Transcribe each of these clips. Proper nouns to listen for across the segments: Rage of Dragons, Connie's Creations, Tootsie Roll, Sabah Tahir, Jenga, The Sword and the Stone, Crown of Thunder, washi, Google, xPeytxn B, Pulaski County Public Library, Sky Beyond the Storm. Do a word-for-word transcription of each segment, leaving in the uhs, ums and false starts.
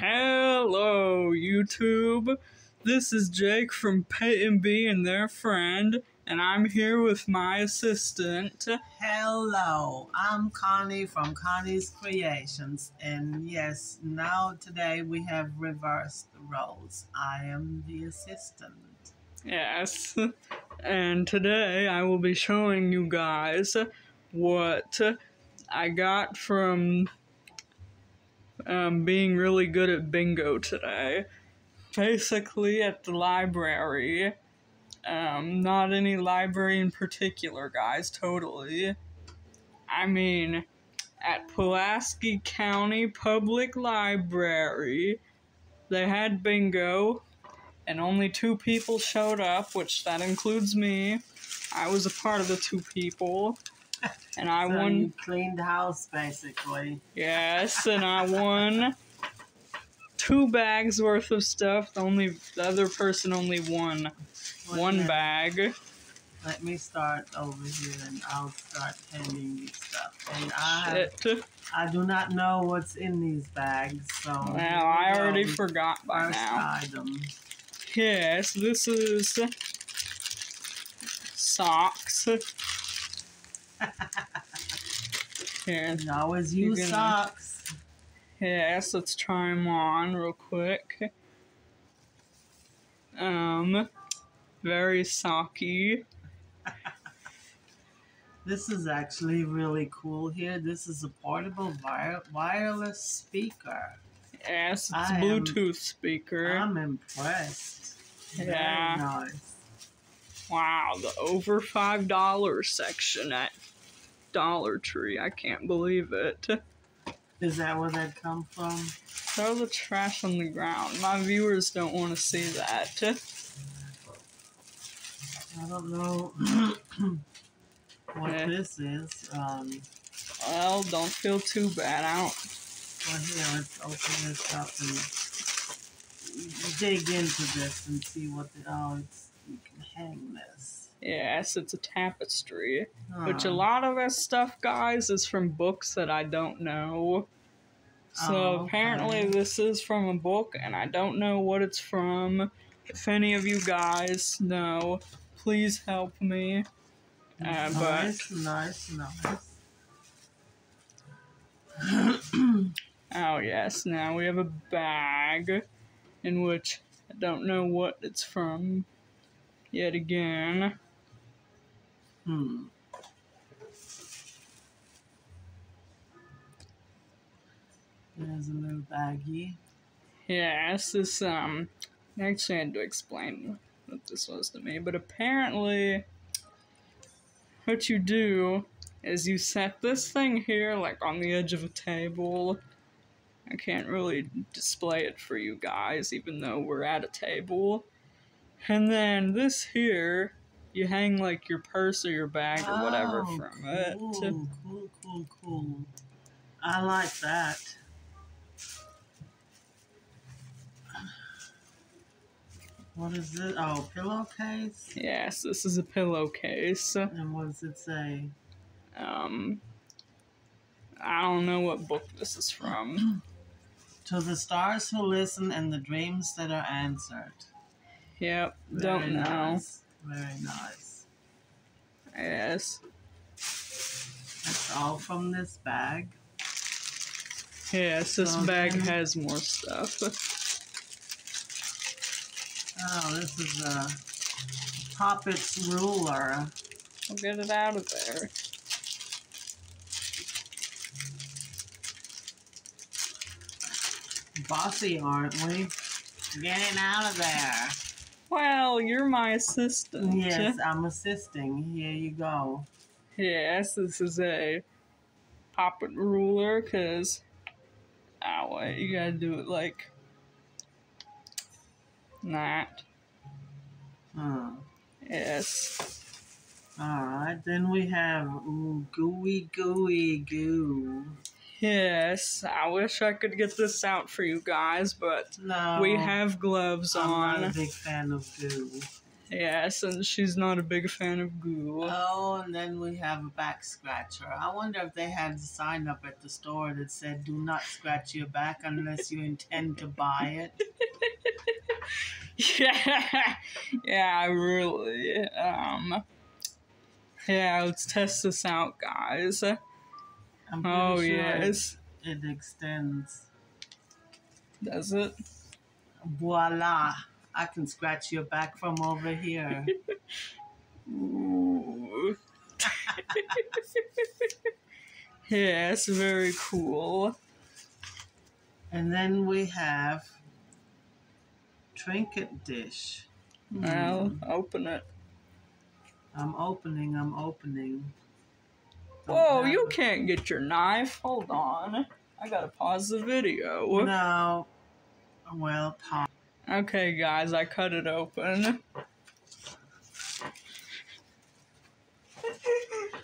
Hello, YouTube. This is Jake from Peyton and B and their friend, and I'm here with my assistant. Hello, I'm Connie from Connie's Creations, and yes, now today we have reversed the roles. I am the assistant. Yes, and today I will be showing you guys what I got from um, being really good at bingo today. Basically at the library. Um, not any library in particular, guys, totally. I mean, at Pulaski County Public Library, they had bingo, and only two people showed up, which that includes me. I was a part of the two people, and I so won. You cleaned house, basically. Yes, and I won two bags worth of stuff. The only the other person only won. Well, one bag. Let me start over here, and I'll start handing you stuff. And I, Shit. I do not know what's in these bags, so. Well, I already forgot by first now. Item. Yes, this is socks. Here, you always use gonna... socks. Yes, let's try them on real quick. Um. Very socky. This is actually really cool here. This is a portable wire wireless speaker. Yes, it's I a Bluetooth am, speaker. I'm impressed. Yeah. Very nice. Wow, the over five dollar section at Dollar Tree. I can't believe it. Is that where that come from? Throw the trash on the ground. My viewers don't want to see that. I don't know what okay. this is. Um, well, don't feel too bad out. Well, here, let's open this up and dig into this and see what the... Oh, it's, you can hang this. Yes, it's a tapestry. Huh. Which a lot of this stuff, guys, is from books that I don't know. So oh, okay. apparently this is from a book, and I don't know what it's from. If any of you guys know... Please help me. Uh, nice, but... nice, nice. Oh, yes. Now we have a bag in which I don't know what it's from yet again. Hmm. There's a little baggie. Yes, this, um, I actually had to explain what this was to me, but apparently what you do is you set this thing here like on the edge of a table. I can't really display it for you guys even though we're at a table, and then this here you hang like your purse or your bag or oh, whatever from cool, it. Cool, cool, cool, cool. I like that. What is it? Oh, pillowcase? Yes, this is a pillowcase. And what does it say? Um, I don't know what book this is from. To the stars who listen and the dreams that are answered. Yep, Very don't know. Nice. Very nice. Yes. That's all from this bag. Yes, this so bag then... has more stuff. Oh, this is a Poppet's ruler. I'll get it out of there. Bossy, aren't we? Get it out of there. Well, you're my assistant. Yes, I'm assisting. Here you go. Yes, this is a Poppet ruler, because... Oh, wait, you gotta do it like... That. Hmm. Yes. Alright, then we have ooh, gooey gooey goo. Yes, I wish I could get this out for you guys, but no, we have gloves I'm on. I'm not a big fan of goo. Yes, and she's not a big fan of Google. Oh, and then we have a back scratcher. I wonder if they had a sign up at the store that said, do not scratch your back unless you intend to buy it. Yeah, yeah, really. Um, yeah, let's test this out, guys. I'm pretty oh, sure yes. It, it extends. Does it? Voila. I can scratch your back from over here. Ooh. Yeah, it's very cool. And then we have trinket dish. Well, mm. Open it. I'm opening, I'm opening. Don't Whoa, you it. Can't get your knife. Hold on. I gotta pause the video. No. Well, pause. Okay, guys, I cut it open.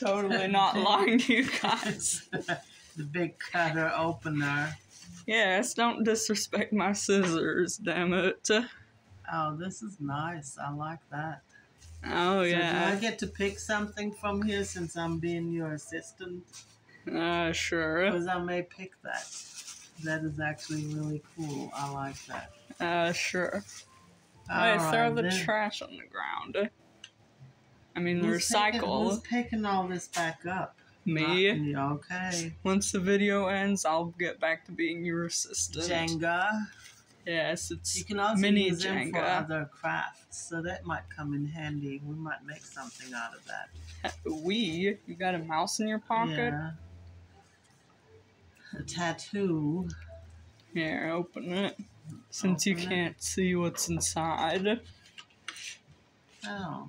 Totally not lying to you guys. The big cutter opener. Yes, don't disrespect my scissors, damn it. Oh, this is nice. I like that. Oh, so yeah. Do I get to pick something from here since I'm being your assistant? Uh, sure. Because I may pick that. That is actually really cool. I like that. Uh, sure. All Wait, right, throw the then. trash on the ground. I mean, who's recycle. Picking, who's picking all this back up? Me. me. Okay. Once the video ends, I'll get back to being your assistant. Jenga. Yes, it's you can also mini use Jenga. Them for other crafts, so that might come in handy. We might make something out of that. We? You got a mouse in your pocket? Yeah. A tattoo. Here, open it. Since Open you can't it. see what's inside. Oh.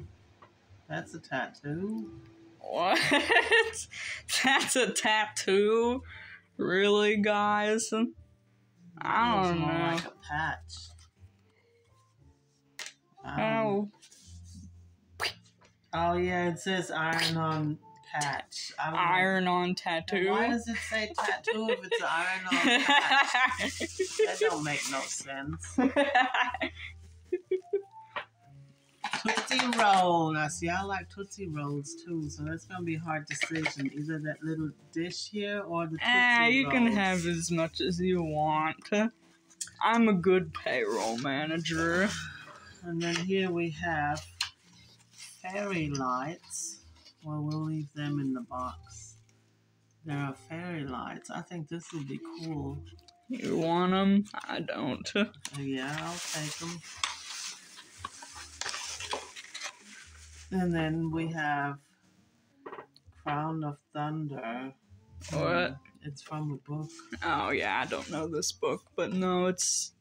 That's a tattoo. What? That's a tattoo? Really, guys? I don't know. Like a patch. Um, oh. Oh, yeah, it says iron on patch. Iron know. on tattoo. Why does it say tattoo if it's an iron on patch? That don't make no sense. Tootsie roll. Now see, I like Tootsie rolls too, so that's gonna be a hard decision. Either that little dish here or the Tootsie ah, you rolls. Can have as much as you want. I'm a good payroll manager. And then here we have fairy lights. Well, we'll leave them in the box. There are fairy lights. I think this will be cool. You want them? I don't. Yeah, I'll take them. And then we have Crown of Thunder. What? Um, it's from a book. Oh, yeah, I don't know this book, but no, it's...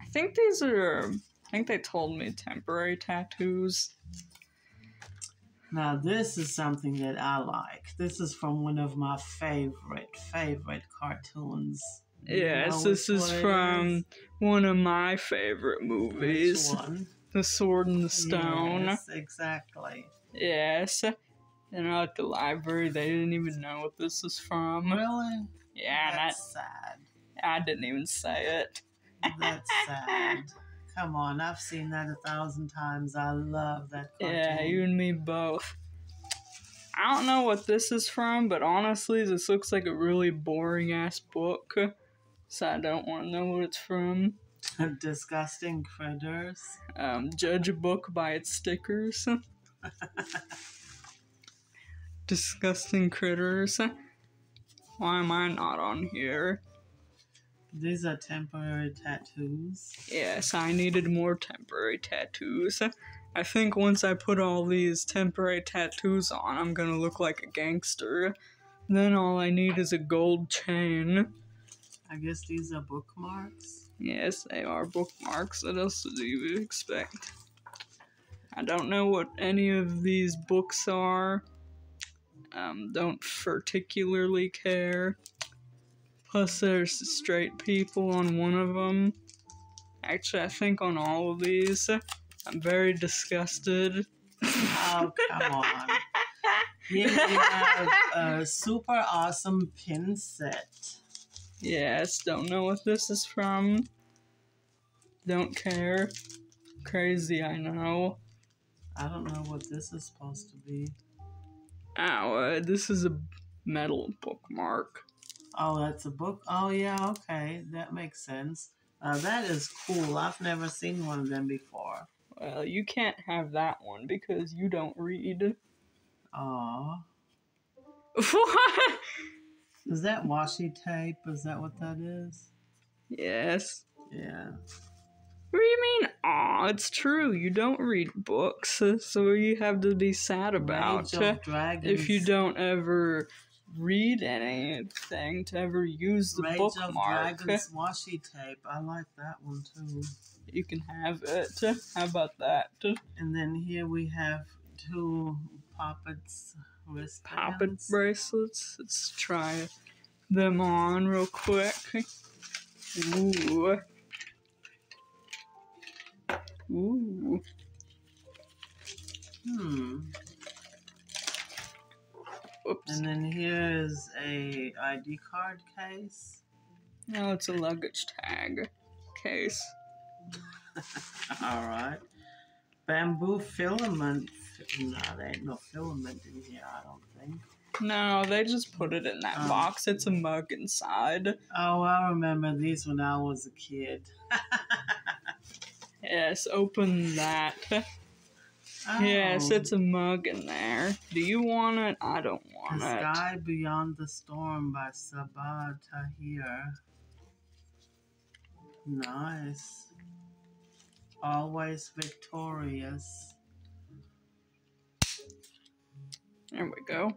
I think these are... I think they told me temporary tattoos. Now this is something that I like. This is from one of my favorite, favorite cartoons. Yes, this is from one of my favorite movies. Which one? The Sword and the Stone. Yes, exactly. Yes. And at the library, they didn't even know what this is from. Really? Yeah. That's and I, sad. I didn't even say it. That's sad. Come on, I've seen that a thousand times. I love that cartoon. Yeah, you and me both. I don't know what this is from, but honestly, this looks like a really boring-ass book. So I don't want to know what it's from. Disgusting critters. Um, judge a book by its stickers. Disgusting critters. Why am I not on here? These are temporary tattoos. Yes, I needed more temporary tattoos. I think once I put all these temporary tattoos on, I'm gonna look like a gangster. Then all I need is a gold chain. I guess these are bookmarks? Yes, they are bookmarks. What else do you expect? I don't know what any of these books are. Um, don't particularly care. Plus, there's straight people on one of them. Actually, I think on all of these. I'm very disgusted. Oh, come on. Here we have a super awesome pin set. Yes, don't know what this is from. Don't care. Crazy, I know. I don't know what this is supposed to be. Ow, uh, this is a metal bookmark. Oh, that's a book? Oh, yeah, okay. That makes sense. Uh, that is cool. I've never seen one of them before. Well, you can't have that one because you don't read. Aww. What? Is that washi tape? Is that what that is? Yes. Yeah. What do you mean, aw? It's true. You don't read books, so you have to be sad about Rage of Dragons. If you don't ever read anything to ever use the Rage bookmark. Rage of Dragons washi tape. I like that one, too. You can have it. How about that? And then here we have two poppets wristbands. Poppet bracelets. Let's try them on real quick. Ooh. Ooh. Hmm. Oops. And then here is a I D card case. No, it's a luggage tag case. Alright. Bamboo filament. No, there ain't no filament in here, I don't think. No, they just put it in that um, box. It's a mug inside. Oh, I remember these when I was a kid. Yes, open that. Oh. Yes, it's a mug in there. Do you want it? I don't want the it. Sky Beyond the Storm by Sabah Tahir. Nice. Always victorious. There we go.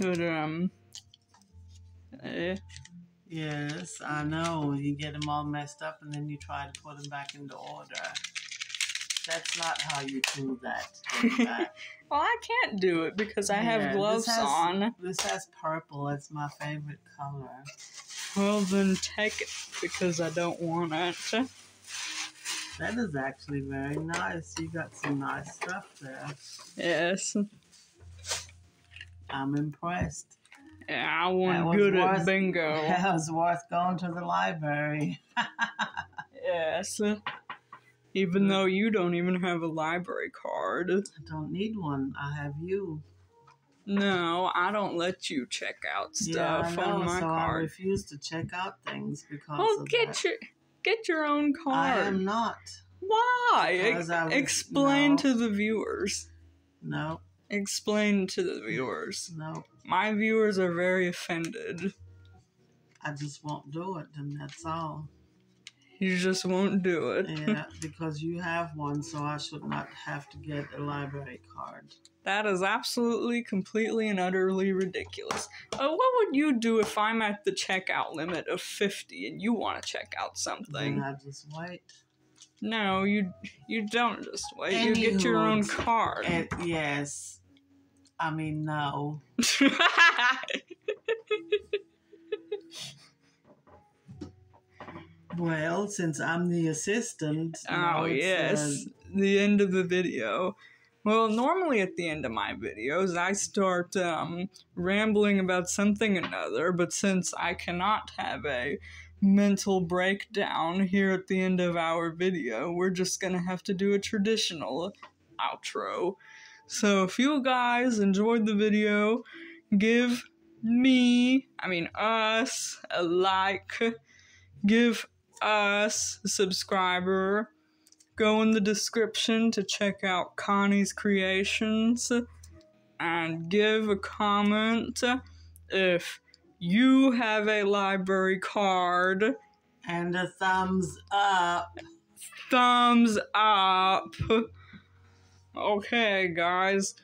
But, um... Eh. Yes, I know. You get them all messed up and then you try to put them back into order. That's not how you do that. Do that. Well, I can't do it because I yeah, have gloves this has, on. This has purple. It's my favorite color. Well, then take it because I don't want it. That is actually very nice. You got some nice stuff there. Yes. I'm impressed. Yeah, I wasn't good worth, at bingo. That was worth going to the library. Yes. Even though you don't even have a library card. I don't need one. I have you. No, I don't let you check out stuff yeah, I know, on my so card. I refuse to check out things because well, of get that. your get your own card. I am not. Why? Ex I was, explain no. to the viewers. No. Explain to the viewers. No. My viewers are very offended. I just won't do it, and that's all. You just won't do it. Yeah, because you have one, so I should not have to get a library card. That is absolutely, completely, and utterly ridiculous. Uh, what would you do if I'm at the checkout limit of fifty and you want to check out something? Then I just wait. No, you you don't just wait. Anywho, you get your own card. It, yes. I mean, no. Well, since I'm the assistant. Oh, yes. Uh, the end of the video. Well, normally at the end of my videos, I start um, rambling about something or another, but since I cannot have a mental breakdown here at the end of our video, we're just going to have to do a traditional outro. So if you guys enjoyed the video, give me, I mean us, a like, give us a subscriber, go in the description to check out Connie's Creations, and give a comment if you have a library card. And a thumbs up. Thumbs up. Okay, guys,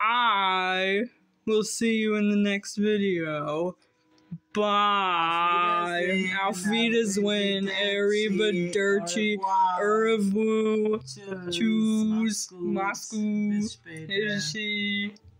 I will see you in the next video. Bye. Auf Wiedersehen, Arrivederci, Au revoir, Tschüss, Masku, Ishi.